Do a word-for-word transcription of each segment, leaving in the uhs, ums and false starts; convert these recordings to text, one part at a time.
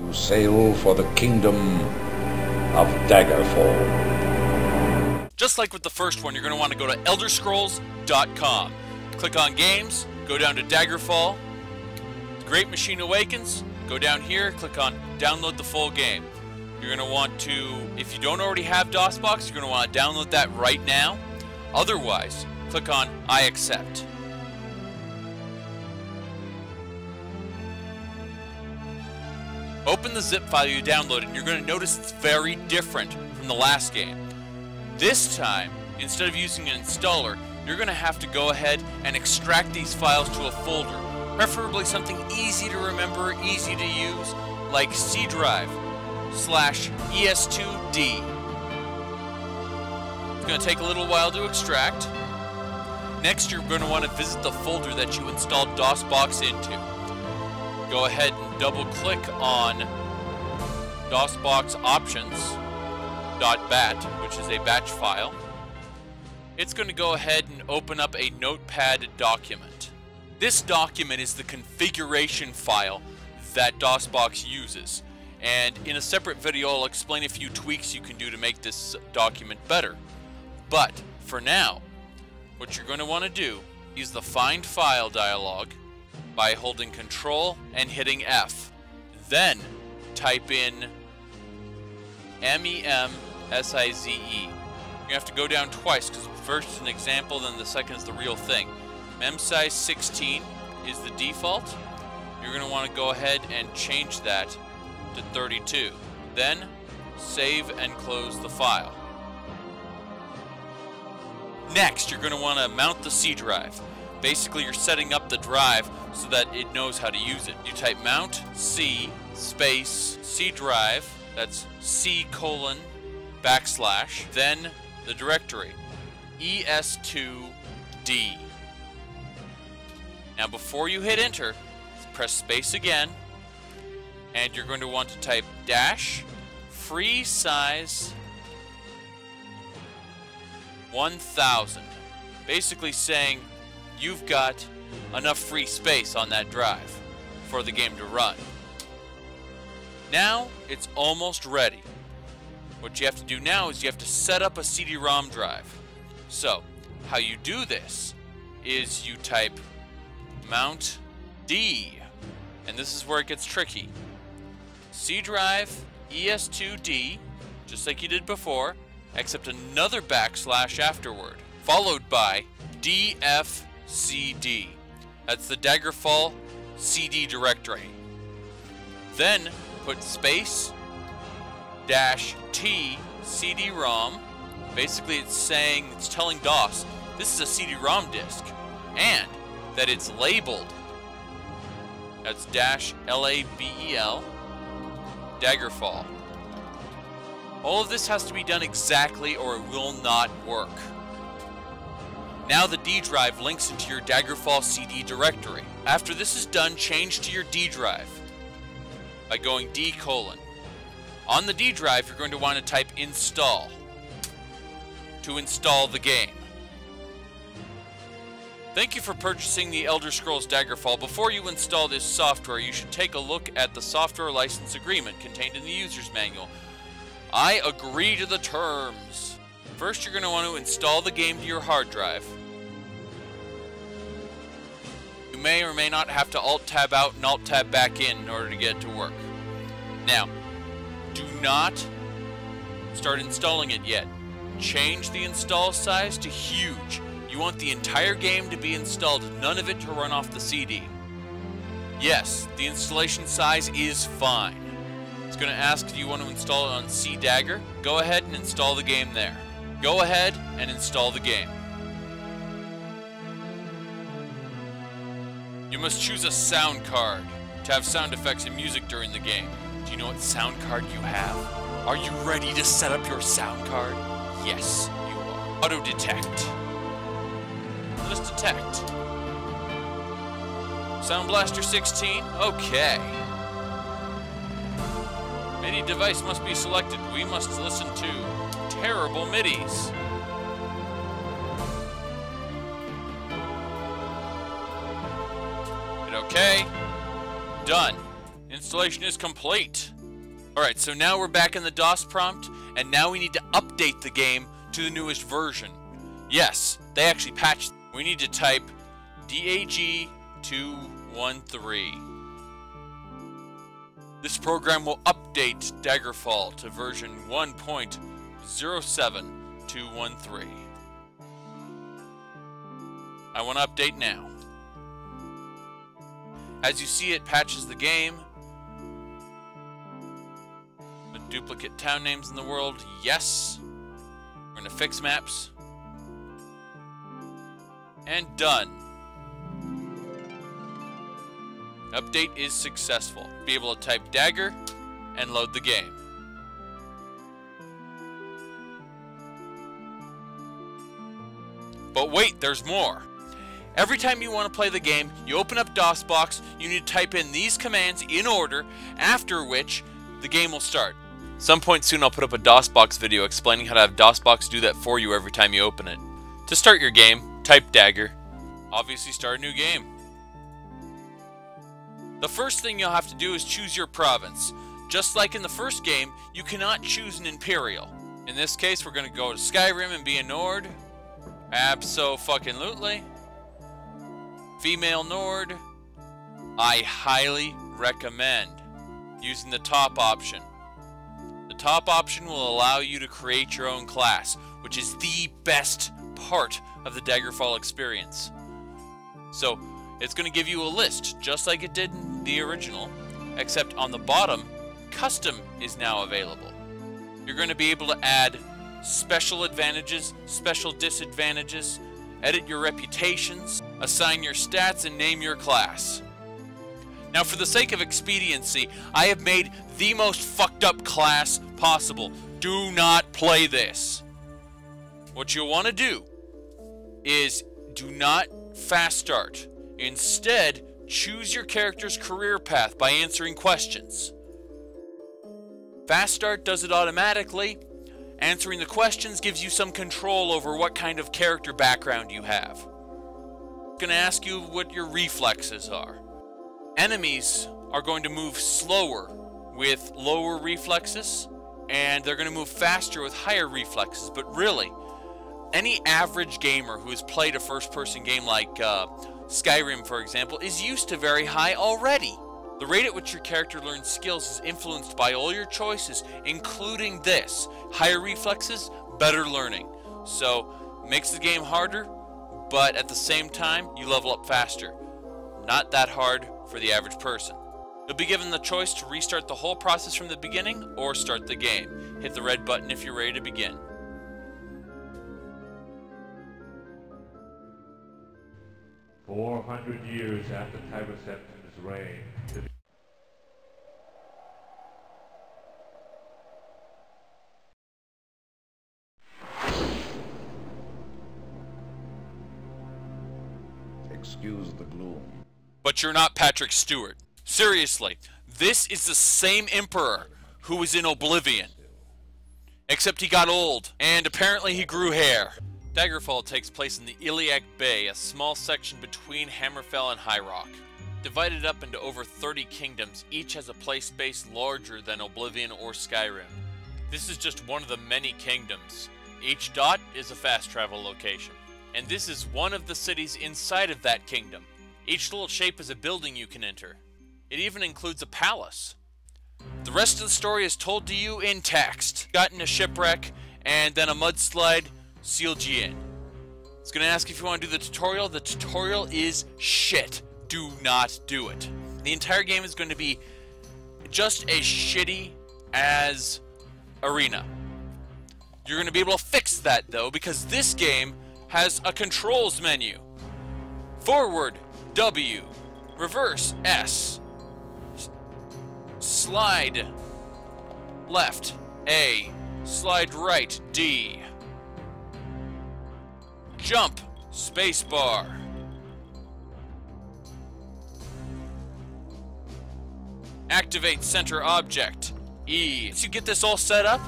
You sail for the kingdom of Daggerfall. Just like with the first one, you're going to want to go to elder scrolls dot com. Click on Games, go down to Daggerfall. The Great Machine Awakens, go down here, click on Download the Full Game. You're going to want to, if you don't already have DOSBox, you're going to want to download that right now. Otherwise, click on I accept. Open the zip file you downloaded, and you're going to notice it's very different from the last game. This time, instead of using an installer, you're going to have to go ahead and extract these files to a folder, preferably something easy to remember, easy to use, like C drive slash E S two D. It's going to take a little while to extract. Next, you're going to want to visit the folder that you installed DOSBox into. Go ahead and double click on DOSBox options dot bat, which is a batch file. It's going to go ahead and open up a notepad document. This document is the configuration file that DOSBox uses, and in a separate video I'll explain a few tweaks you can do to make this document better. But for now, what you're going to want to do is the Find File dialog by holding Control and hitting F. Then type in M E M S I Z E. You have to go down twice because the first is an example, then the second is the real thing. MemSize sixteen is the default. You're going to want to go ahead and change that to thirty-two. Then save and close the file. Next, you're going to want to mount the C drive. Basically, you're setting up the drive so that it knows how to use it. You type mount C space C drive, that's C colon backslash, then the directory E S two D. Now before you hit enter, press space again, and you're going to want to type dash free size one thousand, basically saying you've got enough free space on that drive for the game to run. Now it's almost ready. What you have to do now is you have to set up a C D ROM drive. So how you do this is you type mount D, and this is where it gets tricky. C drive E S two D, just like you did before, except another backslash afterward, followed by D F C D. That's the Daggerfall C D directory. Then put space dash T C D ROM. Basically it's saying, it's telling DOS this is a C D ROM disk and that it's labeled. That's dash L A B E L Daggerfall. All of this has to be done exactly or it will not work. Now the D drive links into your Daggerfall C D directory. After this is done, change to your D drive by going D colon. On the D drive, you're going to want to type install to install the game. Thank you for purchasing the Elder Scrolls Daggerfall. Before you install this software, you should take a look at the software license agreement contained in the user's manual. I agree to the terms. First, you're going to want to install the game to your hard drive. You may or may not have to Alt-Tab out and Alt-Tab back in in order to get it to work. Now, do not start installing it yet. Change the install size to huge. You want the entire game to be installed, none of it to run off the C D. Yes, the installation size is fine. It's going to ask if you want to install it on C Dagger. Go ahead and install the game there. Go ahead and install the game. You must choose a sound card to have sound effects and music during the game. Do you know what sound card you have? Are you ready to set up your sound card? Yes, you are. Auto detect. Let's detect. Sound Blaster sixteen? Okay. MIDI device must be selected. We must listen to terrible midis. Hit OK. Done. Installation is complete. Alright, so now we're back in the DOS prompt, and now we need to update the game to the newest version. Yes, they actually patched. We need to type D A G two one three. This program will update Daggerfall to version one point oh seven two one three. I want to update now. As you see, it patches the game. The duplicate town names in the world, yes. We're going to fix maps. And done. Update is successful. Be able to type dagger and load the game. But wait, there's more. Every time you want to play the game, you open up DOSBox, you need to type in these commands in order, after which the game will start. Some point soon I'll put up a DOSBox video explaining how to have DOSBox do that for you every time you open it. To start your game, type dagger. Obviously start a new game. The first thing you'll have to do is choose your province. Just like in the first game, you cannot choose an Imperial. In this case, we're going to go to Skyrim and be a Nord. Abso-fucking-lutely. Female Nord. I highly recommend using the top option. The top option will allow you to create your own class, which is the best part of the Daggerfall experience. So, it's going to give you a list, just like it did in the original, except on the bottom, custom is now available. You're going to be able to add special advantages, special disadvantages, edit your reputations, assign your stats, and name your class. Now, for the sake of expediency, I have made the most fucked up class possible. Do not play this. What you'll want to do is do not fast start. Instead, choose your character's career path by answering questions. Fast Start does it automatically. Answering the questions gives you some control over what kind of character background you have. It's going to ask you what your reflexes are. Enemies are going to move slower with lower reflexes, and they're going to move faster with higher reflexes. But really, any average gamer who has played a first-person game like uh, Skyrim, for example, is used to very high already. The rate at which your character learns skills is influenced by all your choices, including this. Higher reflexes, better learning. So, makes the game harder, but at the same time, you level up faster. Not that hard for the average person. You'll be given the choice to restart the whole process from the beginning or start the game. Hit the red button if you're ready to begin. four hundred years after Tiberception's reign. Excuse the gloom. But you're not Patrick Stewart. Seriously, this is the same emperor who was in Oblivion. Except he got old, and apparently he grew hair. Daggerfall takes place in the Iliac Bay, a small section between Hammerfell and High Rock. Divided up into over thirty kingdoms, each has a play space larger than Oblivion or Skyrim. This is just one of the many kingdoms. Each dot is a fast travel location. And this is one of the cities inside of that kingdom. Each little shape is a building you can enter. It even includes a palace. The rest of the story is told to you in text. Got in a shipwreck, and then a mudslide, sealed you in. It's going to ask if you want to do the tutorial. The tutorial is shit. Do not do it. The entire game is going to be just as shitty as Arena. You're going to be able to fix that though, because this game has a controls menu. Forward W, reverse S, slide left A, slide right D, jump, spacebar. Activate center object, E. Once you get this all set up,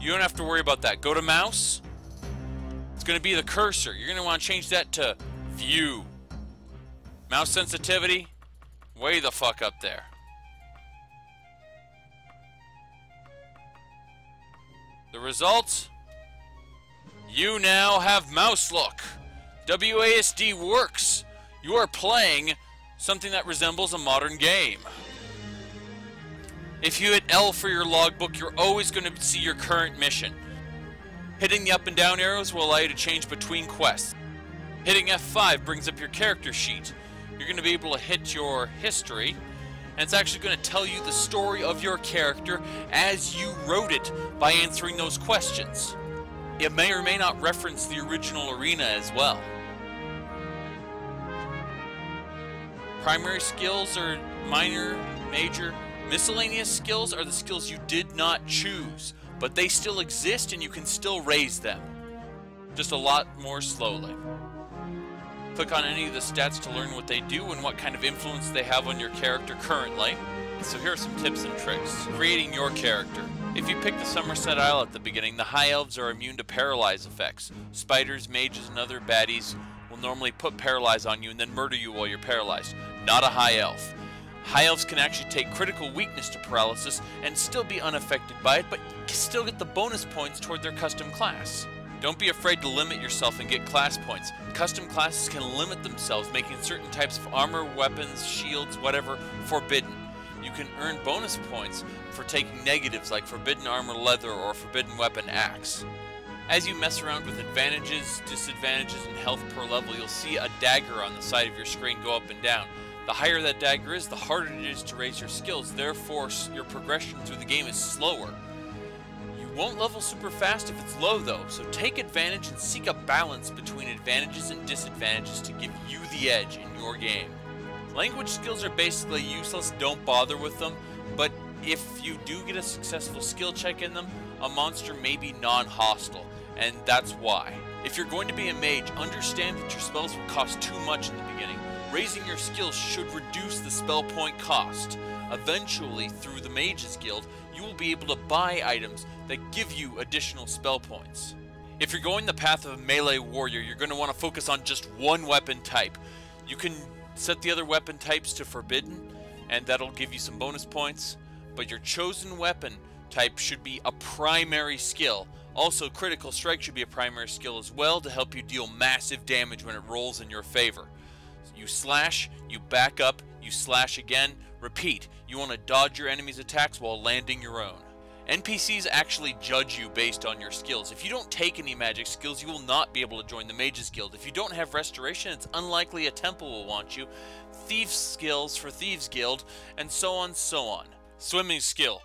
you don't have to worry about that. Go to mouse. It's going to be the cursor. You're going to want to change that to view. Mouse sensitivity, way the fuck up there. The result? You now have mouse look. W A S D works. You are playing something that resembles a modern game. If you hit L for your logbook, you're always going to see your current mission. Hitting the up and down arrows will allow you to change between quests. Hitting F five brings up your character sheet. You're going to be able to hit your history, and it's actually going to tell you the story of your character as you wrote it by answering those questions. It may or may not reference the original arena as well. Primary skills are minor, major. Miscellaneous skills are the skills you did not choose, but they still exist and you can still raise them. Just a lot more slowly. Click on any of the stats to learn what they do and what kind of influence they have on your character currently. So here are some tips and tricks. Creating your character. If you pick the Summerset Isle at the beginning, the High Elves are immune to Paralyze effects. Spiders, mages, and other baddies will normally put Paralyze on you and then murder you while you're paralyzed. Not a High Elf. High Elves can actually take critical weakness to paralysis and still be unaffected by it, but still get the bonus points toward their custom class. Don't be afraid to limit yourself and get class points. Custom classes can limit themselves, making certain types of armor, weapons, shields, whatever, forbidden. You can earn bonus points for taking negatives like Forbidden Armor Leather or Forbidden Weapon Axe. As you mess around with advantages, disadvantages, and health per level, you'll see a dagger on the side of your screen go up and down. The higher that dagger is, the harder it is to raise your skills, therefore your progression through the game is slower. You won't level super fast if it's low though, so take advantage and seek a balance between advantages and disadvantages to give you the edge in your game. Language skills are basically useless, don't bother with them, but if you do get a successful skill check in them, a monster may be non-hostile, and that's why. If you're going to be a mage, understand that your spells will cost too much in the beginning. Raising your skills should reduce the spell point cost. Eventually, through the Mage's Guild, you will be able to buy items that give you additional spell points. If you're going the path of a melee warrior, you're going to want to focus on just one weapon type. You can set the other weapon types to forbidden, and that'll give you some bonus points, but your chosen weapon type should be a primary skill. Also, critical strike should be a primary skill as well to help you deal massive damage when it rolls in your favor. You slash, you back up, you slash again, repeat. You want to dodge your enemy's attacks while landing your own. N P Cs actually judge you based on your skills. If you don't take any magic skills, you will not be able to join the Mage's Guild. If you don't have Restoration, it's unlikely a temple will want you. Thief skills for Thieves Guild, and so on, so on. Swimming skill.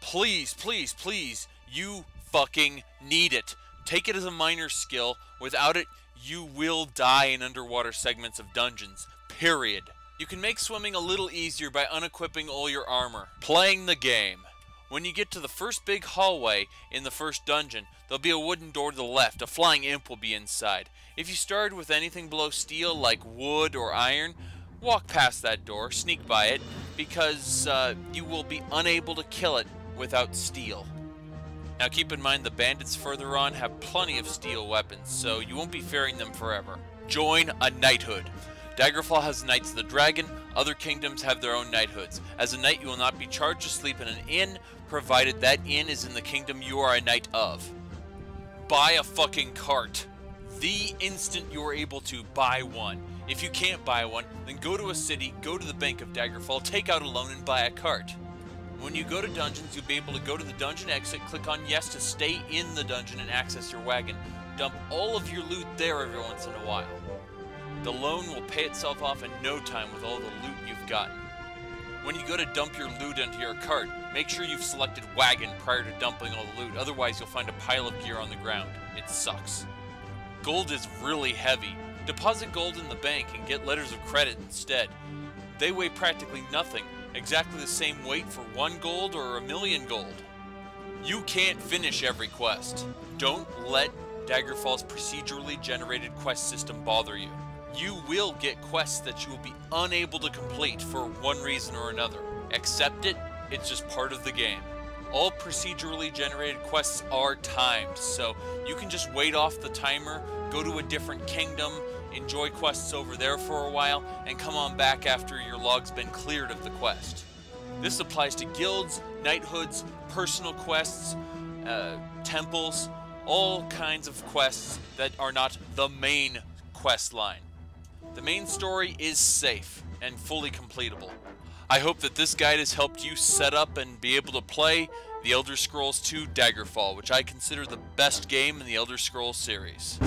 Please, please, please, you fucking need it. Take it as a minor skill. Without it, you will die in underwater segments of dungeons. Period. You can make swimming a little easier by unequipping all your armor. Playing the game. When you get to the first big hallway in the first dungeon, there'll be a wooden door to the left. A flying imp will be inside. If you started with anything below steel, like wood or iron, walk past that door, sneak by it, because uh, you will be unable to kill it without steel. Now keep in mind the bandits further on have plenty of steel weapons, so you won't be fearing them forever. Join a knighthood. Daggerfall has Knights of the Dragon, other kingdoms have their own knighthoods. As a knight, you will not be charged to sleep in an inn, provided that inn is in the kingdom you are a knight of. Buy a fucking cart. The instant you are able to, buy one. If you can't buy one, then go to a city, go to the bank of Daggerfall, take out a loan and buy a cart. When you go to dungeons, you'll be able to go to the dungeon exit, click on yes to stay in the dungeon and access your wagon. Dump all of your loot there every once in a while. The loan will pay itself off in no time with all the loot you've gotten. When you go to dump your loot into your cart, make sure you've selected wagon prior to dumping all the loot, otherwise you'll find a pile of gear on the ground. It sucks. Gold is really heavy. Deposit gold in the bank and get letters of credit instead. They weigh practically nothing, exactly the same weight for one gold or a million gold. You can't finish every quest. Don't let Daggerfall's procedurally generated quest system bother you. You will get quests that you will be unable to complete for one reason or another. Accept it, it's just part of the game. All procedurally generated quests are timed, so you can just wait off the timer, go to a different kingdom, enjoy quests over there for a while, and come on back after your log's been cleared of the quest. This applies to guilds, knighthoods, personal quests, uh, temples, all kinds of quests that are not the main quest line. The main story is safe and fully completable. I hope that this guide has helped you set up and be able to play The Elder Scrolls two Daggerfall, which I consider the best game in the Elder Scrolls series.